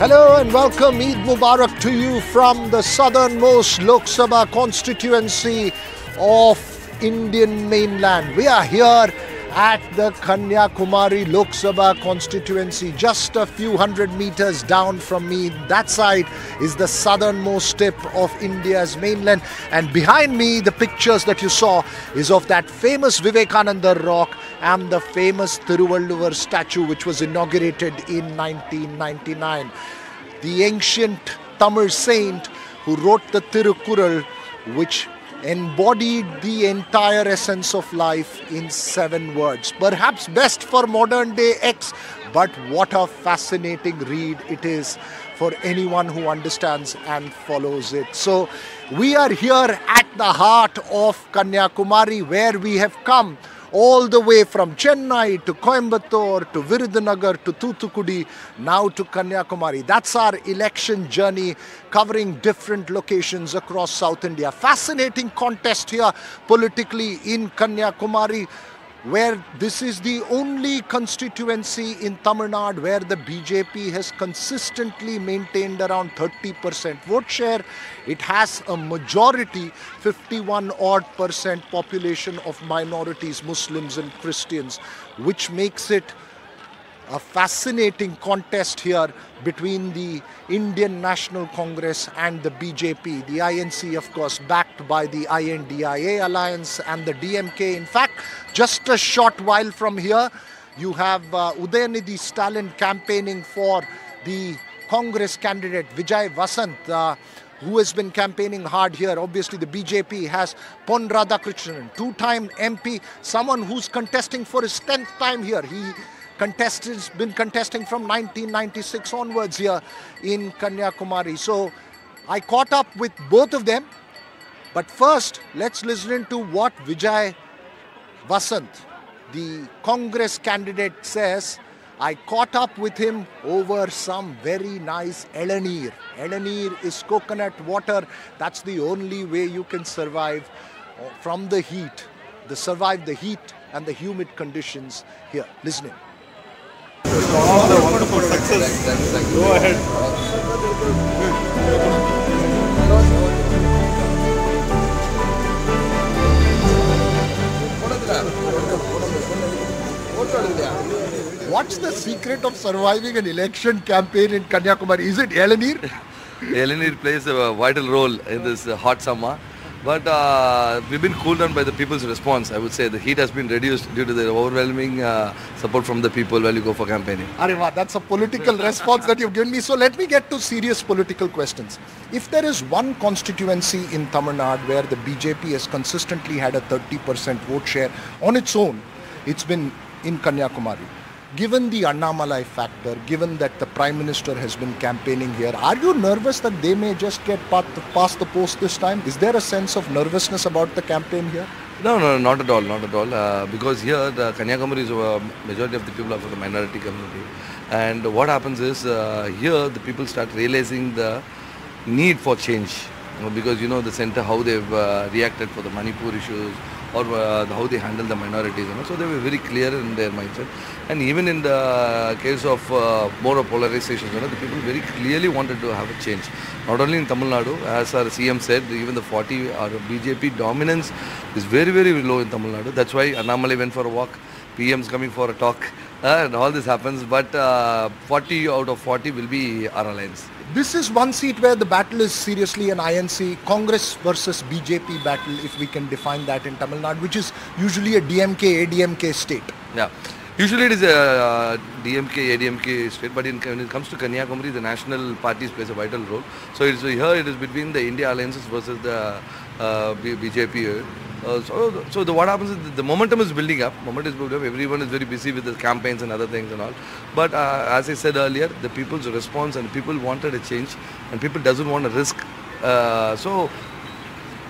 Hello and welcome Eid Mubarak to you from the southernmost Lok Sabha constituency of Indian mainland. We are here at the Kanniyakumari Lok Sabha constituency, just a few hundred meters down from me. That side is the southernmost tip of India's mainland, and behind me the pictures that you saw is of that famous Vivekananda rock and the famous Thiruvalluvar statue which was inaugurated in 1999. The ancient Tamil saint who wrote the Thirukural, which embodied the entire essence of life in 7 words. Perhaps best for modern day X, but what a fascinating read it is for anyone who understands and follows it. So we are here at the heart of Kanniyakumari, where we have come all the way from Chennai to Coimbatore to Virudhunagar to Thuthukudi, now to Kanniyakumari. That's our election journey, covering different locations across South India. Fascinating contest here politically in Kanniyakumari, where this is the only constituency in Tamil Nadu where the BJP has consistently maintained around 30% vote share. It has a majority, 51% odd population of minorities, Muslims and Christians, which makes it a fascinating contest here between the Indian National Congress and the BJP. The INC, of course, backed by the INDIA alliance and the DMK. In fact, just a short while from here, you have Udayanidhi Stalin campaigning for the Congress candidate Vijay Vasanth, who has been campaigning hard here. Obviously, the BJP has Pon Radhakrishnan, two-time MP, someone who's contesting for his 10th time here. He's been contesting from 1996 onwards here in Kanniyakumari. So I caught up with both of them. But first, let's listen to what Vijay Vasanth, the Congress candidate, says. I caught up with him over some very nice elanir. Elanir is coconut water. That's the only way you can survive from the heat, survive the heat and the humid conditions here. Listen in. All the wonderful success. Go ahead. What's the secret of surviving an election campaign in Kanniyakumari? Is it elanir? Elanir plays a vital role in this hot summer. But we've been cooled down by the people's response, I would say. The heat has been reduced due to the overwhelming support from the people while you go for campaigning. Areva, that's a political response that you've given me. So let me get to serious political questions. If there is one constituency in Tamil Nadu where the BJP has consistently had a 30% vote share on its own, it's been in Kanniyakumari. Given the Annamalai factor, given that the Prime Minister has been campaigning here, are you nervous that they may just get past the post this time? Is there a sense of nervousness about the campaign here? No, no, not at all, not at all. Because here, the Kanniyakumari is majority of the people are from the minority community. And what happens is, here the people start realizing the need for change. You know, because you know the centre, how they've reacted for the Manipur issues, or how they handle the minorities, you know. So they were very clear in their mindset. And even in the case of more polarization, you know, the people very clearly wanted to have a change. Not only in Tamil Nadu, as our CM said, even the 40 or BJP dominance is very, very low in Tamil Nadu. That's why Annamalai went for a walk, PM's coming for a talk, and all this happens. But 40 out of 40 will be our alliance. This is one seat where the battle is seriously an INC, Congress versus BJP battle, if we can define that in Tamil Nadu, which is usually a DMK, ADMK state. Yeah, usually it is a DMK, ADMK state, but when it comes to Kanniyakumari, the national parties plays a vital role. So it's, here it is between the India alliances versus the BJP. What happens is the momentum is building up. Everyone is very busy with the campaigns and other things and all. But as I said earlier, the people's response and people wanted a change, and people doesn't want to risk.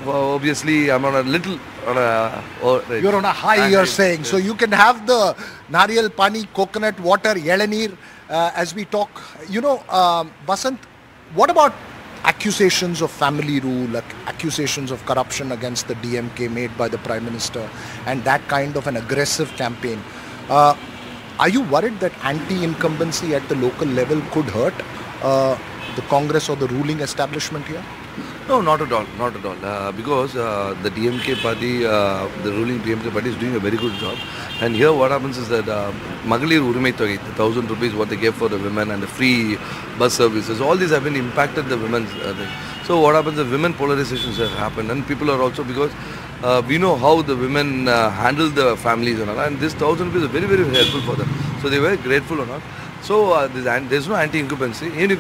Obviously, I'm on a little. You're on a high. You're saying yes. So you can have the nariyal pani, coconut water, elanir as we talk. You know, Vasanth, what about accusations of family rule, accusations of corruption against the DMK made by the Prime Minister, and that kind of an aggressive campaign? Are you worried that anti-incumbency at the local level could hurt? the Congress or the ruling establishment here? No, not at all, not at all. Because the DMK party, the ruling DMK party is doing a very good job. And here what happens is that Magalir Urimai Thogai, the 1,000 rupees what they gave for the women and the free bus services, all these have been impacted the women's thing. So what happens is women polarizations have happened and people are also, because we know how the women handle the families and all, and this 1,000 rupees is very, very helpful for them. So they were grateful or not. So there's no anti-incumbency. Even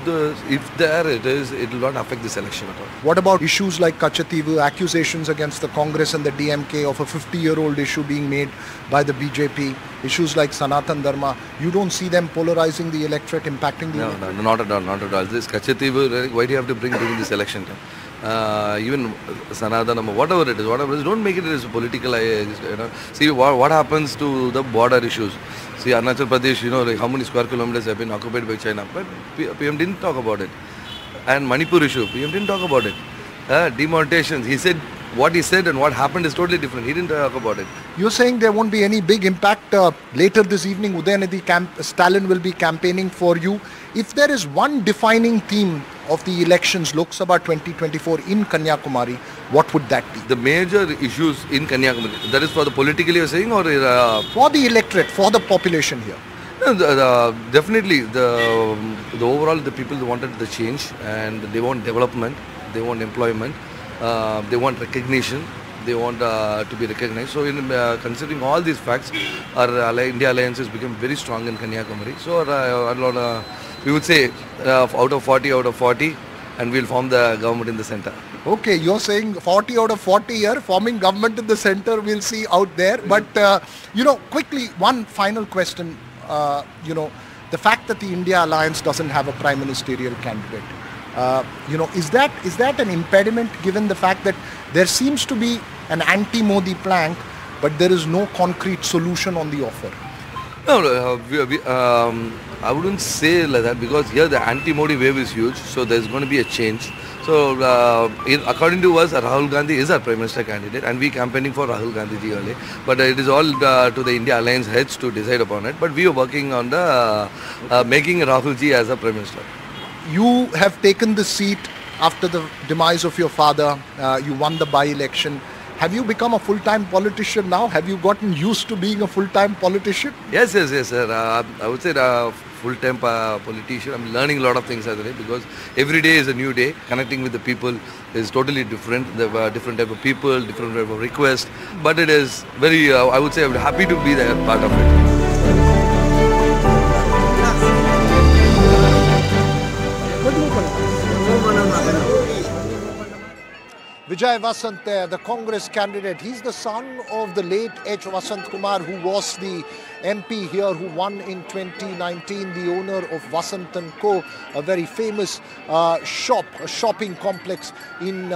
if there it is, it will not affect this election at all. What about issues like Kachchateevu, accusations against the Congress and the DMK of a 50-year-old issue being made by the BJP, issues like Sanatan Dharma? You don't see them polarizing the electorate, impacting the electorate? No, no, not at all, not at all. This Kachchateevu, why do you have to bring during this election time? Even Sanatan, whatever it is, don't make it as political. You know, see what happens to the border issues. See, Arunachal Pradesh, you know, like how many square kilometers have been occupied by China, but PM didn't talk about it. And Manipur issue, PM didn't talk about it. Demonstrations, he said, what he said and what happened is totally different. He didn't talk about it. You're saying there won't be any big impact. Later this evening, Udayanidhi Stalin will be campaigning for you. If there is one defining theme of the elections, Lok Sabha 2024 in Kanniyakumari, what would that be? The major issues in Kanniyakumari, that is for the politically you're saying, or for the electorate, for the population here? No, definitely the overall the people wanted the change, and they want development, they want employment, they want recognition, they want to be recognized. So in considering all these facts, our India alliance has become very strong in Kanniyakumari. So we would say out of 40, and we'll form the government in the center. Okay, you're saying 40 out of 40 here, forming government in the center, we'll see out there. But, you know, quickly, one final question, you know, the fact that the India alliance doesn't have a prime ministerial candidate, you know, is that an impediment given the fact that there seems to be an anti-Modi plank, but there is no concrete solution on the offer? No, I wouldn't say like that, because here the anti-Modi wave is huge, so there's going to be a change. So, according to us, Rahul Gandhi is our Prime Minister candidate, and we campaigning for Rahul Gandhi ji early. But it is all to the India Alliance heads to decide upon it. But we are working on the making Rahul ji as a Prime Minister. You have taken the seat after the demise of your father. You won the by-election. Have you become a full-time politician now? Have you gotten used to being a full-time politician? Yes, yes, yes, sir. I would say full-time politician. I'm learning a lot of things today, because every day is a new day. Connecting with the people is totally different. There were different type of people, different type of requests. But it is very, I would say, I'm happy to be there, part of it. Vijay Vasanth there, the Congress candidate. He's the son of the late H. Vasanth Kumar, who was the MP here, who won in 2019, the owner of Vasanth & Co., a very famous shop, a shopping complex in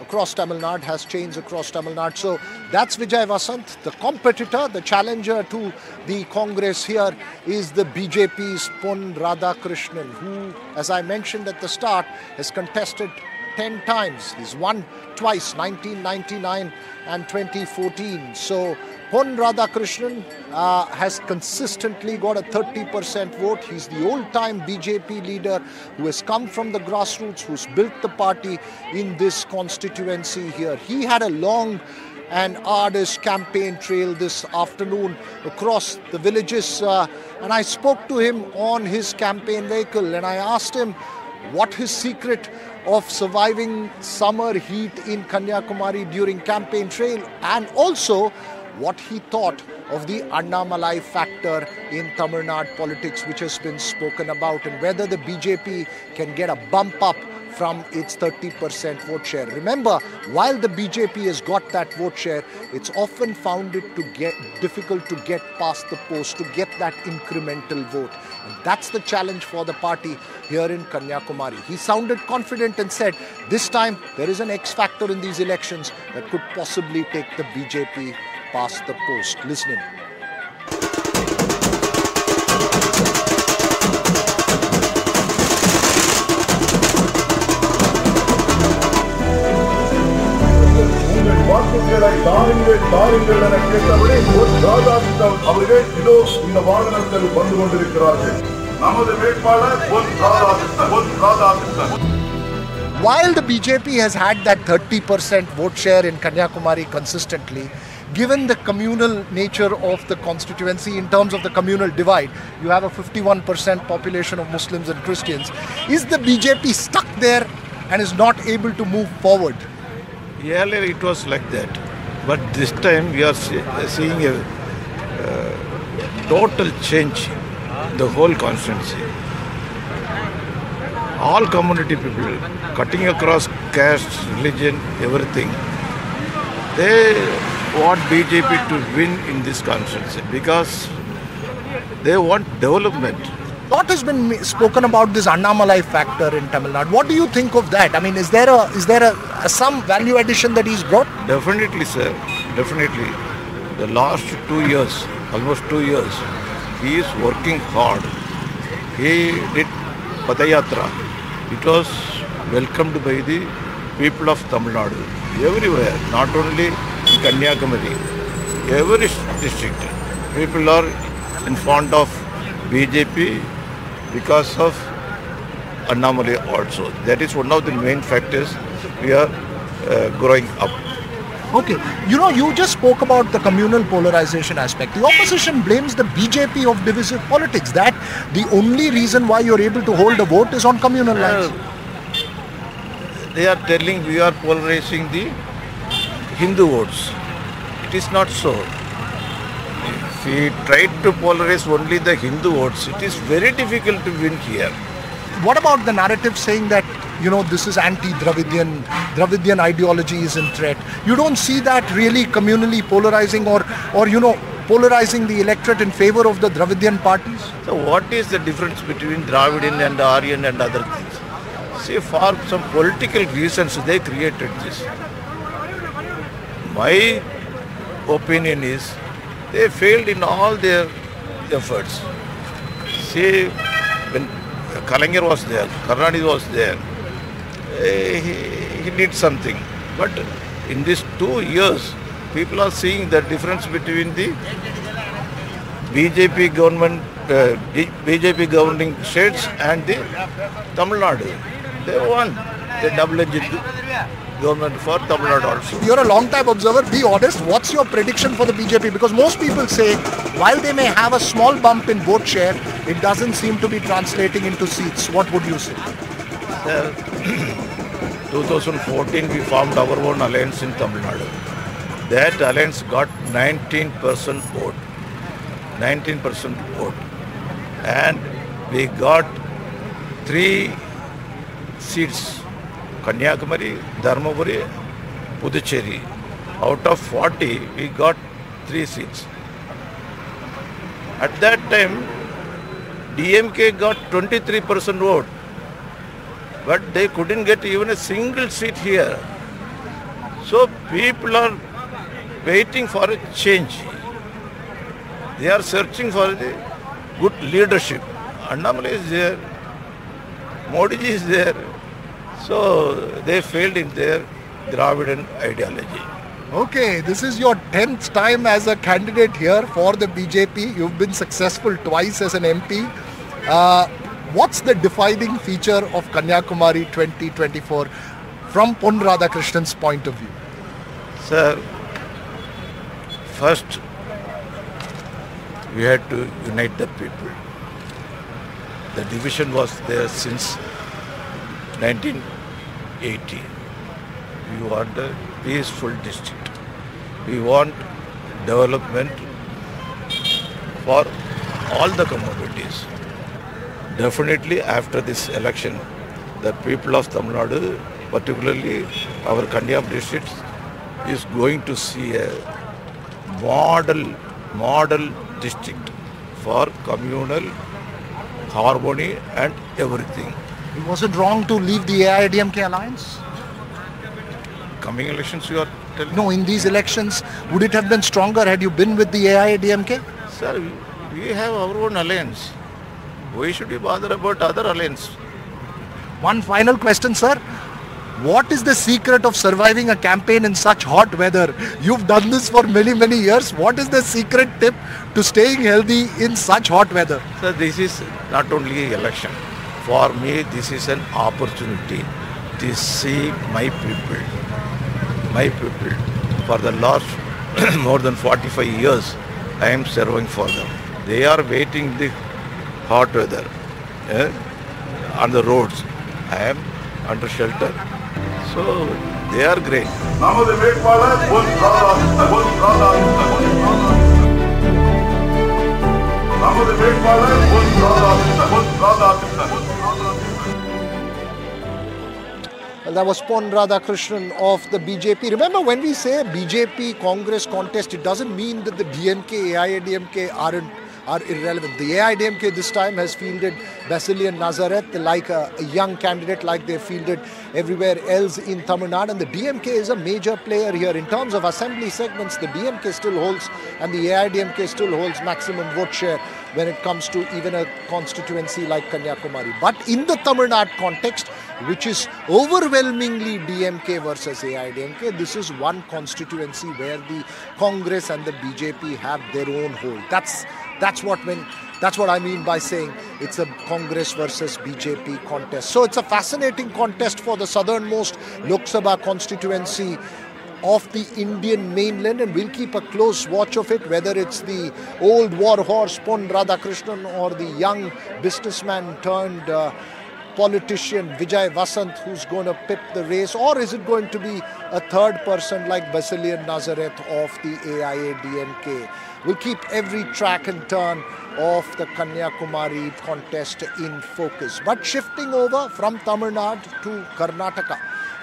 across Tamil Nadu, has chains across Tamil Nadu. So that's Vijay Vasanth, the competitor, the challenger to the Congress here is the BJP's Pon Radhakrishnan, who, as I mentioned at the start, has contested 10 times. He's won twice, 1999 and 2014. So Pon Radhakrishnan has consistently got a 30% vote. He's the old-time BJP leader who has come from the grassroots, who's built the party in this constituency here. He had a long and arduous campaign trail this afternoon across the villages. And I spoke to him on his campaign vehicle, and I asked him what his secret of surviving summer heat in Kanniyakumari during campaign trail, and also what he thought of the Annamalai factor in Tamil Nadu politics, which has been spoken about, and whether the BJP can get a bump up from its 30% vote share. Remember, while the BJP has got that vote share, it's often found it to get difficult to get past the post, to get that incremental vote. And that's the challenge for the party here in Kanniyakumari. He sounded confident and said, this time there is an X factor in these elections that could possibly take the BJP past the post. Listening. I While the BJP has had that 30% vote share in Kanniyakumari consistently, given the communal nature of the constituency in terms of the communal divide, you have a 51% population of Muslims and Christians. Is the BJP stuck there and is not able to move forward? Earlier it was like that, but this time we are seeing a total change in the whole constituency. All community people, cutting across caste, religion, everything, they want BJP to win in this constituency because they want development. A lot has been spoken about this Annamalai factor in Tamil Nadu. What do you think of that? I mean, is there some value addition that he's brought? Definitely, sir. Definitely. The last 2 years, almost 2 years, he is working hard. He did Padayatra. It was welcomed by the people of Tamil Nadu. Everywhere, not only in Kanniyakumari, every district, people are in front of BJP because of Annamalai also. That is one of the main factors we are growing up. Okay, you know, you just spoke about the communal polarization aspect. The opposition blames the BJP of divisive politics, that the only reason why you're able to hold a vote is on communal lines. They are telling we are polarizing the Hindu votes. It is not so. If we tried to polarize only the Hindu votes, it is very difficult to win here. What about the narrative saying that, you know, this is anti-Dravidian, Dravidian ideology is in threat? You don't see that really communally polarizing or you know, polarizing the electorate in favor of the Dravidian parties? So what is the difference between Dravidian and Aryan and other things? See, for some political reasons they created this. My opinion is they failed in all their efforts. See, when Kalangir was there, Karnadi was there, he did something. But in these 2 years, people are seeing the difference between the BJP government, BJP governing states and the Tamil Nadu. They won the double-edged government for Tamil Nadu also. You're a long-time observer. Be honest. What's your prediction for the BJP? Because most people say, while they may have a small bump in vote share, it doesn't seem to be translating into seats. What would you say? 2014, we formed our own alliance in Tamil Nadu. That alliance got 19% vote. 19% vote. And we got 3 seats. Kanniyakumari, Dharmapuri, Puducherry. Out of 40, we got 3 seats. At that time, DMK got 23% vote. But they couldn't get even a single seat here. So people are waiting for a change. They are searching for the good leadership. Annamalai is there. Modi ji is there. So they failed in their Dravidian ideology. Okay, this is your 10th time as a candidate here for the BJP. You've been successful twice as an MP. What's the defining feature of Kanniyakumari 2024 from Pon Radhakrishnan's point of view? Sir, first we had to unite the people. The division was there since 1980. We want a peaceful district. We want development for all the communities. Definitely after this election, the people of Tamil Nadu, particularly our Kanniyakumari district, is going to see a model district for communal harmony and everything. Was it wrong to leave the AIDMK alliance? Coming elections you are telling? No, in these elections, would it have been stronger had you been with the AIDMK? Sir, we have our own alliance. Why should we bother about other alliance? One final question, sir. What is the secret of surviving a campaign in such hot weather? You've done this for many, many years. What is the secret tip to staying healthy in such hot weather? Sir, this is not only election. For me, this is an opportunity to see my people. For the last more than 45 years, I am serving for them. They are waiting the hot weather on the roads. I am under shelter. So they are great. Well, that was Pon Radhakrishnan of the BJP. Remember, when we say BJP Congress contest, it doesn't mean that the DMK, AIADMK are irrelevant. The AIADMK this time has fielded Basilian Nazareth like a young candidate, like they fielded everywhere else in Tamil Nadu. And the DMK is a major player here. In terms of assembly segments, the DMK still holds and the AIADMK still holds maximum vote share when it comes to even a constituency like Kanniyakumari. But in the Tamil Nadu context, which is overwhelmingly DMK versus AIADMK, this is one constituency where the Congress and the BJP have their own hold. That's what I mean by saying it's a Congress versus BJP contest. So it's a fascinating contest for the southernmost Lok Sabha constituency of the Indian mainland, and we'll keep a close watch of it, whether it's the old war horse Pon Radhakrishnan or the young businessman turned politician Vijay Vasanth who's going to pip the race, or is it going to be a third person like Basilian Nazareth of the AIADMK? We'll keep every track and turn of the Kanniyakumari contest in focus. But shifting over from Tamil Nadu to Karnataka,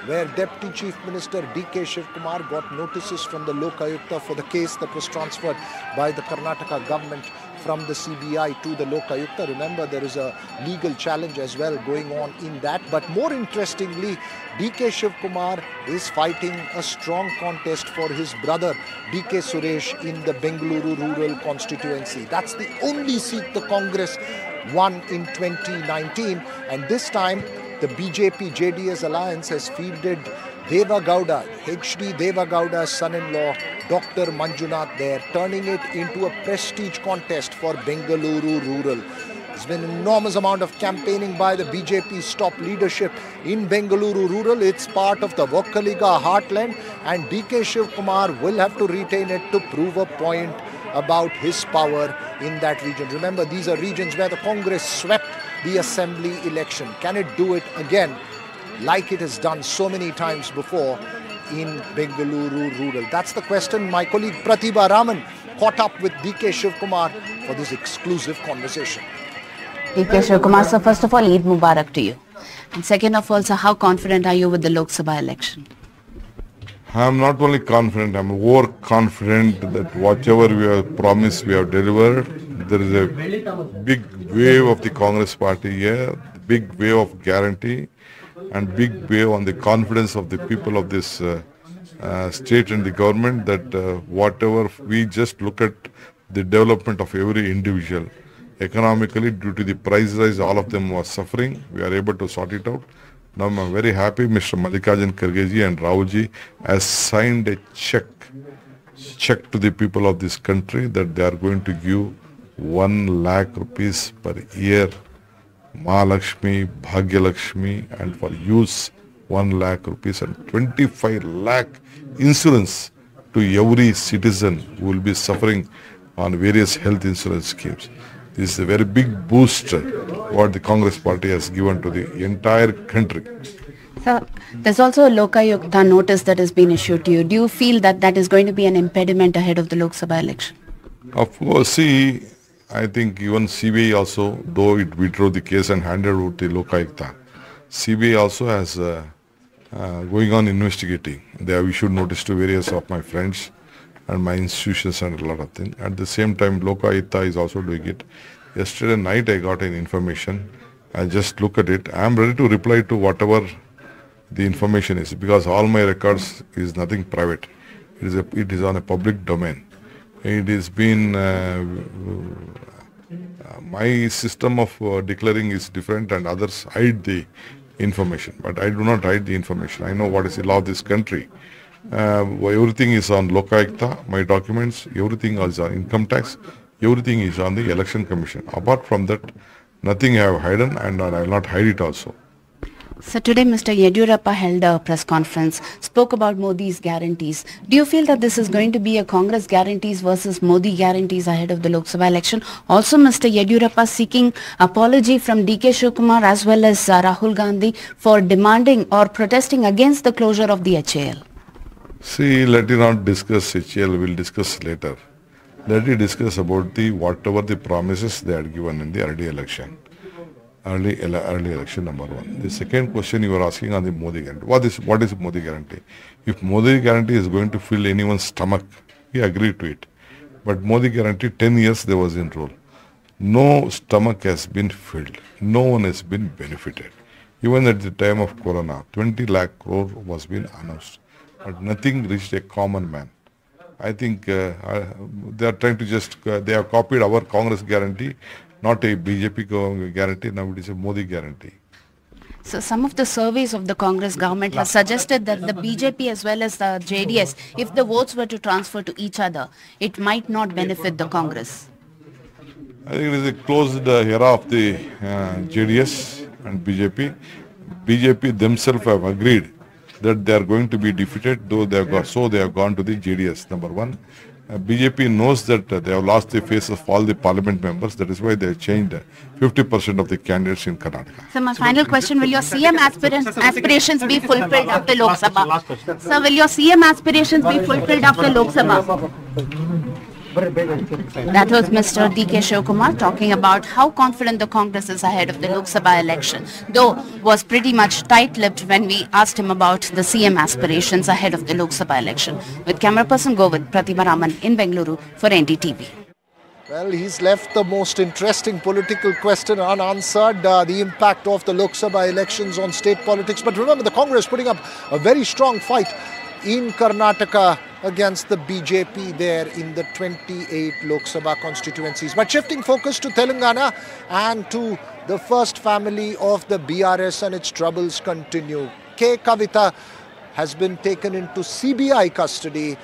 where Deputy Chief Minister D.K. Shivakumar got notices from the Lok Ayukta for the case that was transferred by the Karnataka government from the CBI to the Lok Ayukta. Remember, there is a legal challenge as well going on in that. But more interestingly, D.K. Shivakumar is fighting a strong contest for his brother DK Suresh in the Bengaluru rural constituency. That's the only seat the Congress won in 2019, and this time the BJP-JDS alliance has fielded Devagowda, H.D. Devagowda's son-in-law, Dr. Manjunath there, turning it into a prestige contest for Bengaluru rural. There's been an enormous amount of campaigning by the BJP's top leadership in Bengaluru rural. It's part of the Okkaliga heartland, and D.K. Shivakumar will have to retain it to prove a point about his power in that region. Remember, these are regions where the Congress swept the assembly election. Can it do it again, like it has done so many times before in Bengaluru rural? That's the question. My colleague Pratibha Raman caught up with D.K. Shivakumar for this exclusive conversation. D.K. Shivakumar, sir, first of all, Eid Mubarak to you. And second of all, sir, how confident are you with the Lok Sabha election? I am not only confident, I am overconfident that whatever we have promised, we have delivered. There is a big wave of the Congress party here, big wave of guarantee, and big wave on the confidence of the people of this state and the government that whatever, we just look at the development of every individual. Economically, due to the price rise, all of them were suffering. We are able to sort it out. Now I'm very happy Mr. Malikajan Kargeji and Raoji has signed a check to the people of this country that they are going to give 1 lakh rupees per year, Maa Lakshmi, Bhagya Lakshmi, and for use 1 lakh rupees, and 25 lakh insurance to every citizen who will be suffering on various health insurance schemes. This is a very big boost what the Congress party has given to the entire country. Sir, there's also a Lok Ayukta notice that has been issued to you. Do you feel that that is going to be an impediment ahead of the Lok Sabha election? Of course, see, I think even CBI also, though it withdrew the case and handed over to Lok Ayukta, CBI also has going on investigating. They have issued notice to various of my friends and my institutions and a lot of things. At the same time, Lok Ayukta is also doing it. Yesterday night I got an information. I just look at it. I am ready to reply to whatever the information is, because all my records is nothing private. It is on a public domain. It has been, my system of declaring is different, and others hide the information. But I do not hide the information. I know what is the law of this country. Everything is on Lok Ayukta, my documents, everything is on income tax, everything is on the election commission. Apart from that, Nothing I have hidden, and I will not hide it also. So today Mr. Yediyurappa held a press conference, spoke about Modi's guarantees. Do you feel that this is going to be a Congress guarantees versus Modi guarantees ahead of the Lok Sabha election? Also Mr. Yediyurappa seeking apology from D.K. Shivakumar as well as Rahul Gandhi for demanding or protesting against the closure of the HAL. See, let me not discuss HAL, we will discuss later. Let me discuss about the whatever the promises they had given in the early election. Early election number one. The second question you are asking on the Modi guarantee. What is Modi guarantee? If Modi guarantee is going to fill anyone's stomach, we agree to it. But Modi guarantee 10 years there was in rule. No stomach has been filled. No one has been benefited. Even at the time of Corona, 20 lakh crore was being announced. But nothing reached a common man. I think they are trying to just, they have copied our Congress guarantee. Not a BJP guarantee, now it is a Modi guarantee. So some of the surveys of the Congress government have suggested that the BJP as well as the JDS, if the votes were to transfer to each other, it might not benefit the Congress. I think it is a closed era of the JDS and BJP. BJP themselves have agreed that they are going to be defeated, though they have got, so they have gone to the JDS, number one. BJP knows that they have lost the face of all the parliament members. That is why they have changed 50% of the candidates in Karnataka. So my final question, will your CM aspirations be fulfilled after Lok Sabha? Sir, will your CM aspirations be fulfilled after Lok Sabha? That was Mr. D.K. Shivakumar talking about how confident the Congress is ahead of the Lok Sabha election, though was pretty much tight-lipped when we asked him about the CM aspirations ahead of the Lok Sabha election. With camera person Govind, Pratibha Raman in Bengaluru for NDTV. Well, he's left the most interesting political question unanswered, the impact of the Lok Sabha elections on state politics. But remember, the Congress putting up a very strong fight in Karnataka against the BJP there in the 28 Lok Sabha constituencies. But shifting focus to Telangana and to the first family of the BRS, and its troubles continue. K Kavitha has been taken into CBI custody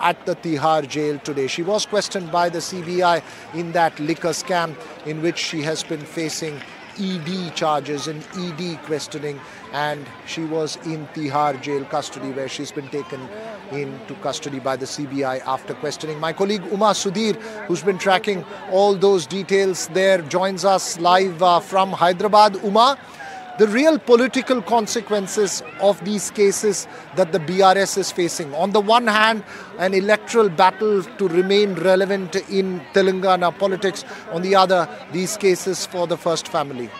at the Tihar jail today. She was questioned by the CBI in that liquor scam in which she has been facing ED charges and ED questioning, and she was in Tihar jail custody where she's been taken into custody by the CBI after questioning. My colleague Uma Sudhir, who's been tracking all those details there, joins us live from Hyderabad. Uma, the real political consequences of these cases that the BRS is facing. On the one hand, an electoral battle to remain relevant in Telangana politics. On the other, these cases for the first family.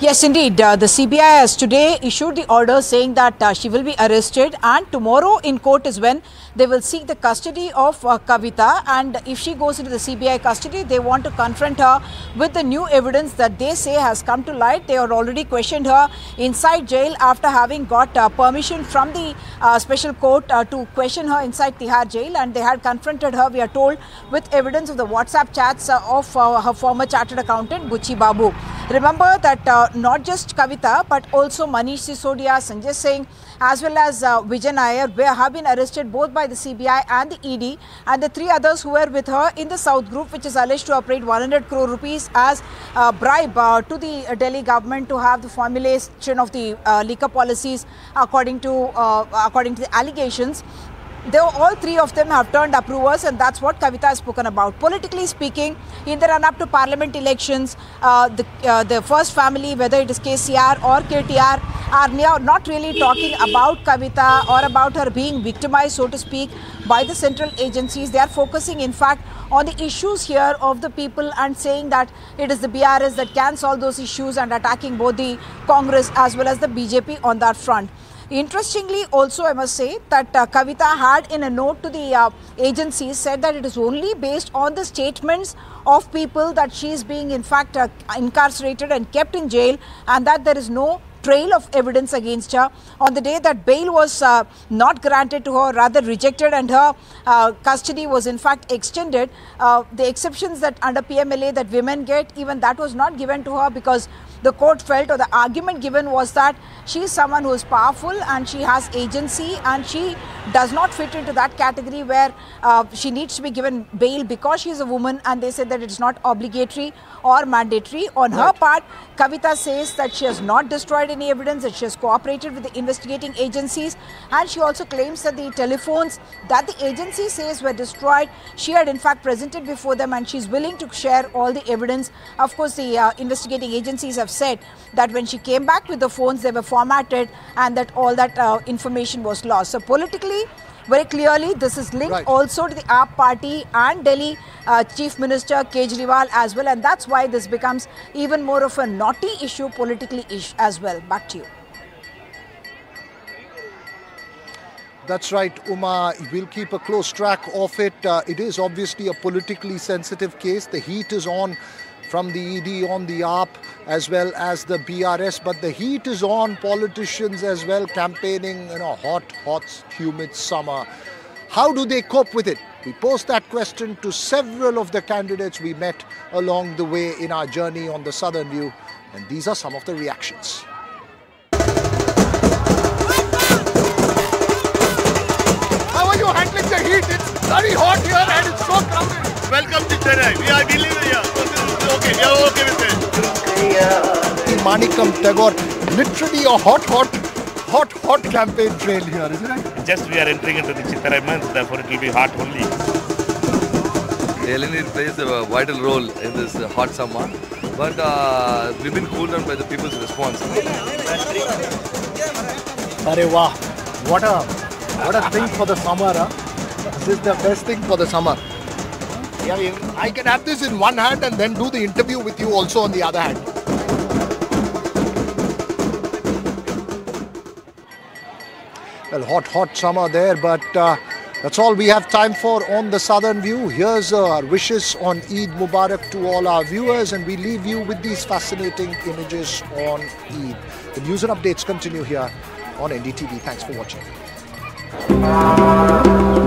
Yes, indeed. The CBI has today issued the order saying that she will be arrested, and tomorrow in court is when they will seek the custody of Kavitha, and if she goes into the CBI custody, they want to confront her with the new evidence that they say has come to light. They have already questioned her inside jail after having got permission from the special court to question her inside Tihar jail, and they had confronted her, we are told, with evidence of the WhatsApp chats of her former chartered accountant, Guchi Babu. Remember that not just Kavitha but also Manish Sisodia, Sanjay Singh as well as Vijay Nair have been arrested both by the CBI and the ED, and the three others who were with her in the South Group, which is alleged to operate 100 crore rupees as bribe to the Delhi government to have the formulation of the liquor policies according to the allegations. Though all three of them have turned approvers, and that's what Kavitha has spoken about. Politically speaking, in the run-up to parliament elections, the first family, whether it is KCR or KTR, are now not really talking about Kavitha or about her being victimized, so to speak, by the central agencies. They are focusing, in fact, on the issues here of the people and saying that it is the BRS that can solve those issues, and attacking both the Congress as well as the BJP on that front. Interestingly also, I must say that Kavitha had in a note to the agency said that it is only based on the statements of people that she is being in fact incarcerated and kept in jail, and that there is no trail of evidence against her. On the day that bail was not granted to her, rather rejected, and her custody was in fact extended, the exceptions that under PMLA that women get, even that was not given to her because the court felt, or the argument given was, that she is someone who is powerful and she has agency and she does not fit into that category where she needs to be given bail because she is a woman, and they said that it is not obligatory or mandatory. On her part, Kavitha says that she has not destroyed any evidence, that she has cooperated with the investigating agencies, and she also claims that the telephones that the agency says were destroyed, she had in fact presented before them, and she is willing to share all the evidence. Of course, the investigating agencies have said that when she came back with the phones, they were formatted and that all that information was lost. So politically, very clearly, this is linked also to the AAP party and Delhi Chief Minister Kejriwal as well, and that's why this becomes even more of a knotty issue politically as well. Back to you. That's right, Uma. We'll keep a close track of it. It is obviously a politically sensitive case. The heat is on from the ED on the AAP as well as the BRS, but the heat is on politicians as well, campaigning in a hot, humid summer. How do they cope with it? We posed that question to several of the candidates we met along the way in our journey on the Southern View, and these are some of the reactions. How are you handling the heat? It's very hot here and it's so crowded. Welcome to Chennai. We are dealing here. Okay, we are okay with it. Manikam Tagore, literally a hot campaign trail here, isn't it? Just we are entering into the Chithirai month, therefore it will be hot only. Delhi plays a vital role in this hot summer, but we've been cooled down by the people's response. Arey wow, what a thing for the summer, huh? This is the best thing for the summer. Yeah, I can have this in one hand and then do the interview with you also on the other hand. Well, hot summer there, but that's all we have time for on the Southern View. Here's our wishes on Eid Mubarak to all our viewers, and we leave you with these fascinating images on Eid. The news and updates continue here on NDTV. Thanks for watching.